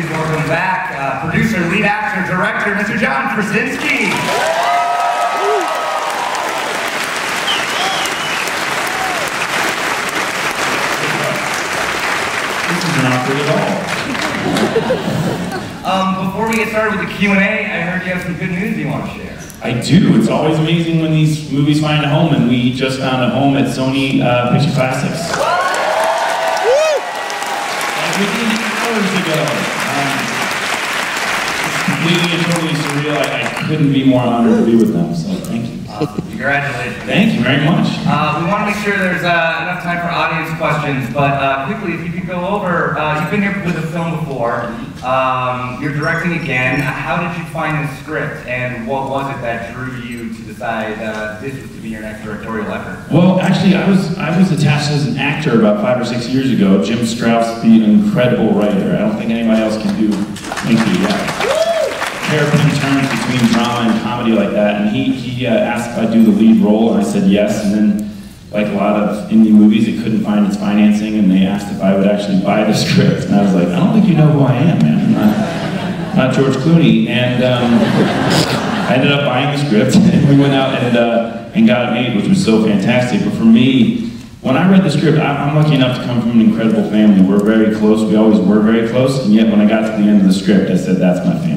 please welcome back producer, lead actor, director, Mr. John Krasinski. This is not good at all. Before we get started with the Q&A, I heard you have some good news you want to share. I do. It's always amazing when these movies find a home, and we just found a home at Sony Picture Classics. Hours ago. It's completely and totally surreal. I couldn't be more honored to be with them, so thank you. Congratulations. Thank you very much. We want to make sure there's enough time for audience questions, but quickly, if you could go over, you've been here with the film before, you're directing again. How did you find the script, and what was it that drew you to decide this was to be your next directorial effort? Well, actually, I was attached as an actor about 5 or 6 years ago. Jim Strouse, the incredible writer. I don't think anybody else can do. Thank you. Yeah. Hairpin turns between drama and comedy like that, and he asked if I'd do the lead role, and I said yes. And then, like a lot of indie movies, it couldn't find its financing, and they asked if I would actually buy the script. And I was like, I don't think you know who I am, man. I'm not George Clooney. And I ended up buying the script, and we went out and got it made, which was so fantastic. But for me, when I read the script, I'm lucky enough to come from an incredible family. We're very close. We always were very close. And yet, when I got to the end of the script, I said, that's my family.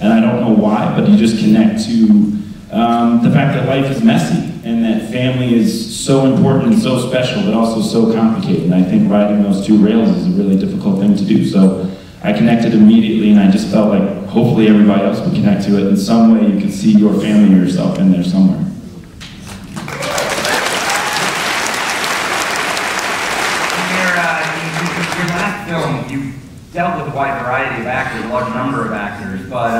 And I don't know why, but you just connect to the fact that life is messy, and that family is so important and so special, but also so complicated. And I think riding those two rails is a really difficult thing to do. So I connected immediately, and I just felt like hopefully everybody else would connect to it in some way. You can see your family or yourself in there somewhere. In your last film, you dealt with a wide variety of actors, a large number of actors, but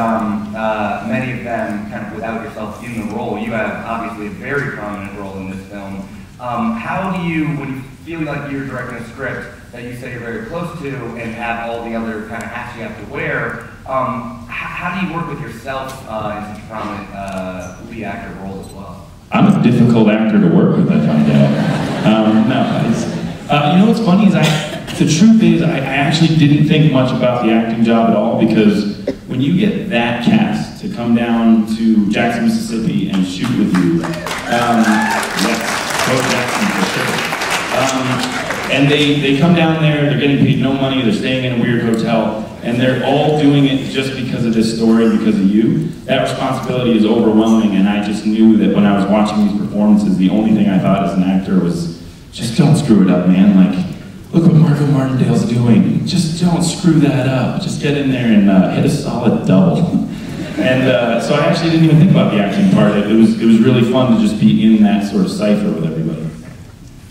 many of them kind of without yourself in the role. You have obviously a very prominent role in this film. How do you, when you feel like you're directing a script that you say you're very close to and have all the other kind of hats you have to wear, how do you work with yourself in such a prominent lead actor role as well? I'm a difficult actor to work with, I find out. You know what's funny is the truth is, I actually didn't think much about the acting job at all, because when you get that cast to come down to Jackson, Mississippi and shoot with you, yes, Jackson for sure. And they come down there, they're getting paid no money, they're staying in a weird hotel, and they're all doing it just because of this story, because of you. That responsibility is overwhelming, and I just knew that when I was watching these performances, the only thing I thought as an actor was, just don't screw it up, man. Like, look what Margo Martindale's doing. Just don't screw that up. Just get in there and hit a solid double. And so I actually didn't even think about the acting part. It was really fun to just be in that sort of cipher with everybody.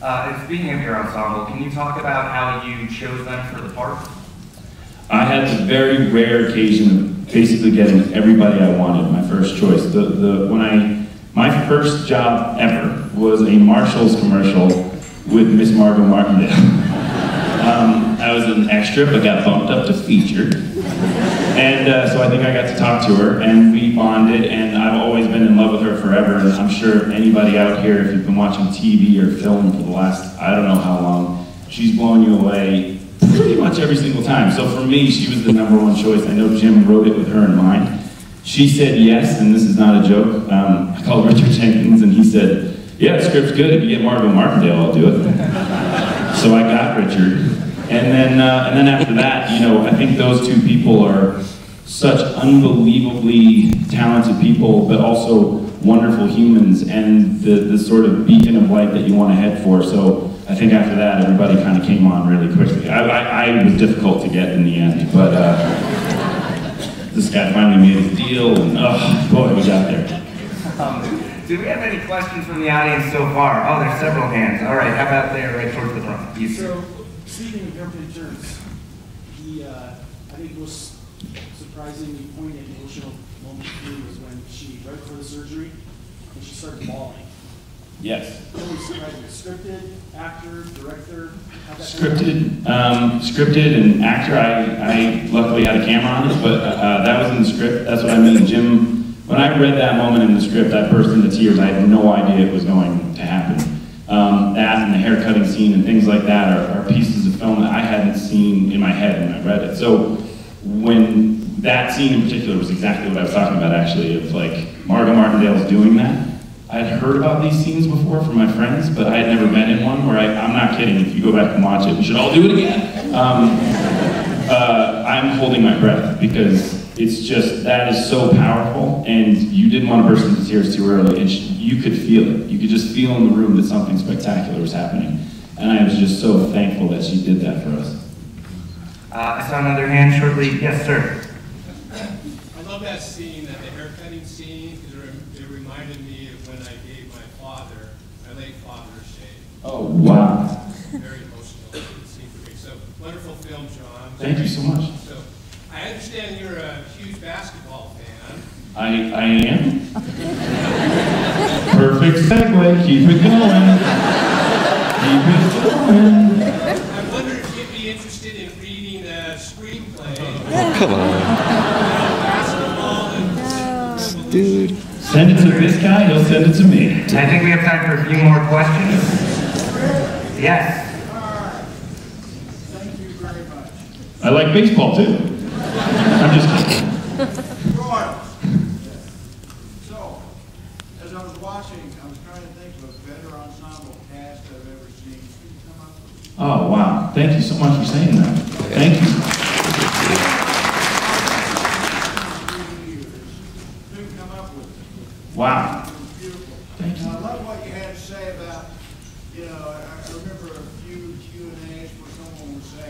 And speaking of your ensemble, can you talk about how you chose them for the part? I had the very rare occasion of basically getting everybody I wanted, my first choice. My first job ever was a Marshall's commercial with Miss Margo Martindale. I was an extra, but got bumped up to feature. And so I think I got to talk to her, and we bonded, and I've always been in love with her forever, and I'm sure anybody out here, if you've been watching TV or film for the last, I don't know how long, she's blown you away pretty much every single time. So for me, she was the #1 choice. I know Jim wrote it with her in mind. She said yes, and this is not a joke. I called Richard Jenkins, and he said, yeah, the script's good. If you get Margo Martindale, I'll do it. So I got Richard, and then after that, you know, I think those two people are such unbelievably talented people, but also wonderful humans, and the sort of beacon of light that you want to head for. So I think after that, everybody kind of came on really quickly. I was difficult to get in the end, but this guy finally made his deal, and oh boy, we got there. Do we have any questions from the audience so far? Oh, there's several hands. All right, how about there, right towards the front? Easy. So, speaking of government insurance, I think most surprisingly poignant emotional moment for me was when she, right before the surgery, and she started bawling. Yes. What was surprising? Scripted, actor, director? Scripted, and actor. I luckily had a camera on it, but that was in the script. That's what I meant, Jim. When I read that moment in the script, I burst into tears. I had no idea it was going to happen. That and the haircutting scene and things like that are pieces of film that I hadn't seen in my head when I read it. So when that scene in particular was exactly what I was talking about, actually, of like Margo Martindale's doing that. I'd heard about these scenes before from my friends, but I had never been in one where I'm not kidding, if you go back and watch it, we should all do it again. I'm holding my breath because it's just, that is so powerful, and you didn't want to burst into tears too early, and you could feel it. You could just feel in the room that something spectacular was happening. And I was just so thankful that she did that for us. I saw another hand shortly. Yes, sir. I love that scene, that the haircutting scene. It reminded me of when I gave my father, my late father, a shave. Oh, wow. Very emotional scene for me. So, wonderful film, John. Thank you so much. So, I understand you're a huge basketball fan. I am. Perfect segue. Keep it going. I wonder if you'd be interested in reading a screenplay. Oh, come on. Basketball and dude. Send it to this guy, he'll send it to me. I think we have time for a few more questions. Yes. Thank you very much. I like baseball too. I'm just kidding. Royals. So, as I was watching, I was trying to think of a better ensemble cast I've ever seen. Could you come up with it? Oh, wow. Thank you so much for saying that. Thank you. Who come up with it? Wow. It was beautiful. Thank you. Now, I love what you had to say about, you know, I remember a few Q&As where someone would say,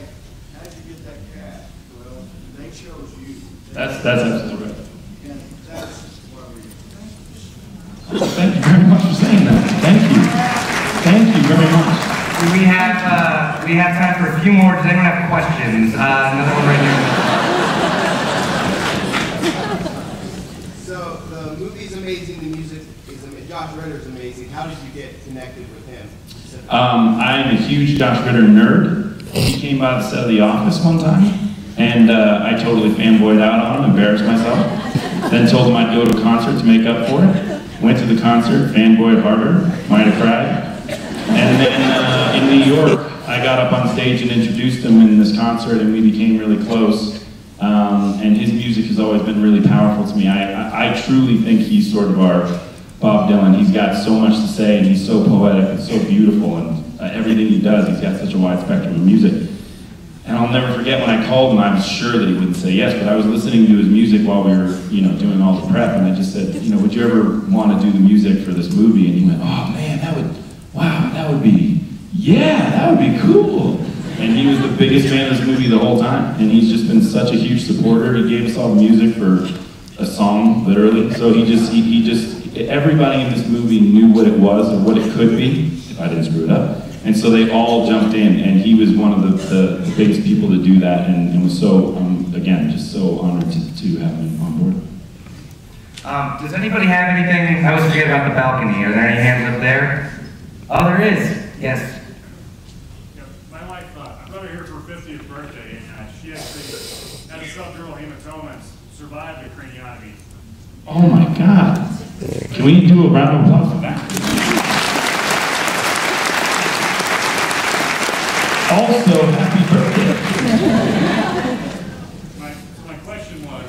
how'd you get that cast? Well, they chose you. That's absolutely right. And that's why we thank you very much for saying that. Thank you. Thank you very much. We have time for a few more. Does anyone have questions? Another one right here. So the movie's amazing. The music is amazing. Josh Ritter's amazing. How did you get connected with him? I am a huge Josh Ritter nerd. He came by the set of The Office one time, and I totally fanboyed out on him, embarrassed myself. Then told him I'd go to a concert to make up for it. Went to the concert, fanboyed harder, might have cried. And then in New York, I got up on stage and introduced him in this concert, and we became really close. And his music has always been really powerful to me. I truly think he's sort of our Bob Dylan. He's got so much to say, and he's so poetic and so beautiful, and everything he does, he's got such a wide spectrum of music. And I'll never forget when I called him, I was sure that he wouldn't say yes, but I was listening to his music while we were, you know, doing all the prep, and I just said, you know, would you ever want to do the music for this movie? And he went, oh man, that would be cool. And he was the biggest fan of this movie the whole time, and he's just been such a huge supporter. He gave us all the music for a song, literally. So he just, everybody in this movie knew what it was and what it could be, if I didn't screw it up. And so they all jumped in, and he was one of the biggest people to do that, and was so, again, just so honored to have him on board. Does anybody have anything? I always forget about the balcony. Are there any hands up there? Oh, there is. Yes. Yeah, my wife, I met her for her 50th birthday, and she actually had a subdural hematoma and survived a craniotomy. Oh my God. Can we do a round of applause for that? Also, happy birthday. My question was,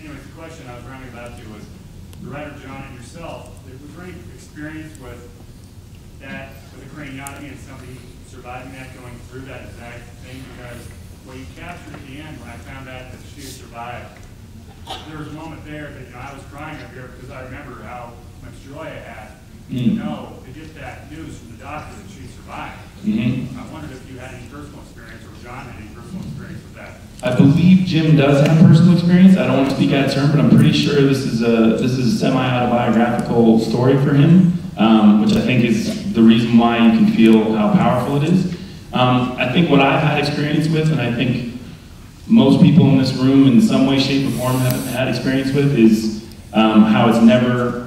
anyways, the question I was rounding about to was, the writer John and yourself, was there any experience with that, with a craniotomy and somebody surviving that, going through that exact thing? Because what you captured at the end, when I found out that she had survived, there was a moment there that, you know, I was crying up here because I remember how much joy I had. You know, to get that news from the doctor that she survived. Mm-hmm. I wondered if you had any personal experience, or John had any personal experience with that. I believe Jim does have personal experience. I don't want to speak out of turn, but I'm pretty sure this is a semi-autobiographical story for him, which I think is the reason why you can feel how powerful it is. I think what I've had experience with, and I think most people in this room in some way, shape, or form have had experience with, is how it's never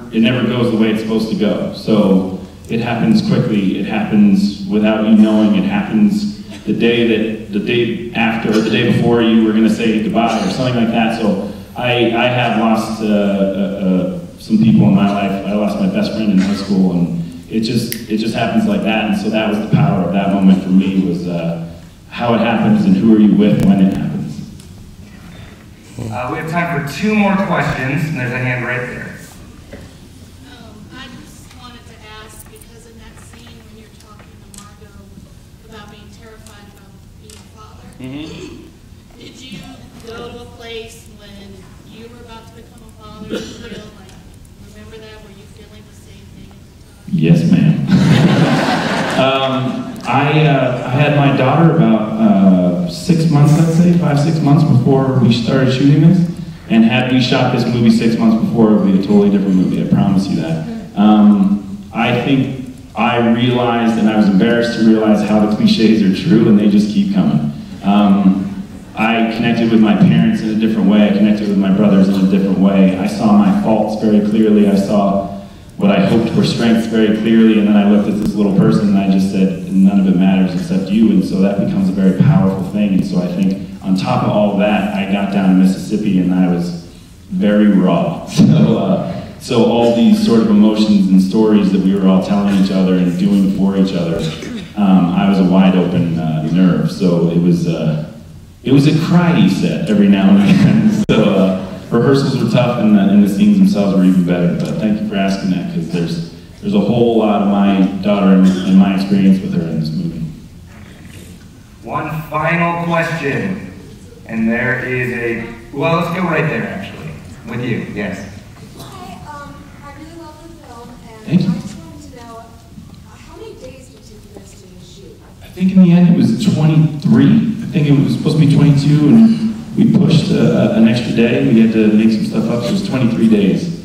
goes the way it's supposed to go. So it happens quickly, it happens without you knowing, it happens the day after, or the day before you were gonna say goodbye or something like that. So I have lost some people in my life. I lost my best friend in high school, and it just happens like that. And so that was the power of that moment. one for me was how it happens and who are you with when it happens. We have time for two more questions, and there's a hand right there. I just wanted to ask, because in that scene when you're talking to Margo about being terrified about being a father, did you go to a place when you were about to become a father and feel like, remember that, were you feeling the same thing at the time? Yes, ma'am. I had my daughter about 6 months, let's say, 5 or 6 months before we started shooting this. And had we shot this movie 6 months before, it would be a totally different movie, I promise you that. I think I realized, and I was embarrassed to realize how the cliches are true and they just keep coming. I connected with my parents in a different way, I connected with my brothers in a different way. I saw my faults very clearly, I saw what I hoped were strengths very clearly, and then I looked at this little person and I just said, none of it matters except you, and so that becomes a very powerful thing. And so I think on top of all that, I got down to Mississippi and I was very raw. So all these sort of emotions and stories that we were all telling each other and doing for each other, I was a wide open nerve. So it was a cry set every now and again. So rehearsals were tough and the scenes themselves were even better. But thank you for asking that, because there's a whole lot of my daughter and my experience with her in this movie. One final question. And there is a, well, let's go right there, actually. With you, yes. Hi, I really love the film, and I just wanted to know, how many days did you guys do the shoot? I think in the end it was 23. I think it was supposed to be 22, and we pushed an extra day. We had to make some stuff up, so it was 23 days.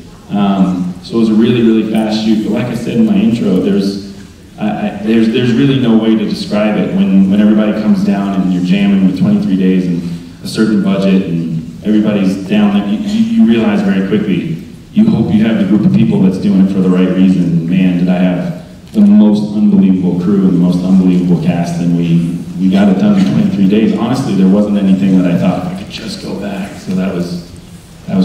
So it was a really, really fast shoot. But like I said in my intro, there's really no way to describe it when everybody comes down and you're jamming with 23 days and a certain budget and everybody's down, and you realize very quickly, you hope you have the group of people that's doing it for the right reason. Man, did I have the most unbelievable crew and the most unbelievable cast, and we got it done in 23 days. Honestly, there wasn't anything that I thought, I could just go back. So that was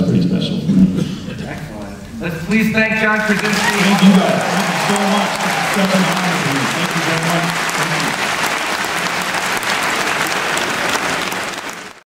pretty special for me. Excellent. Let's please thank John Krasinski. Thank you guys so much. Thank you very much.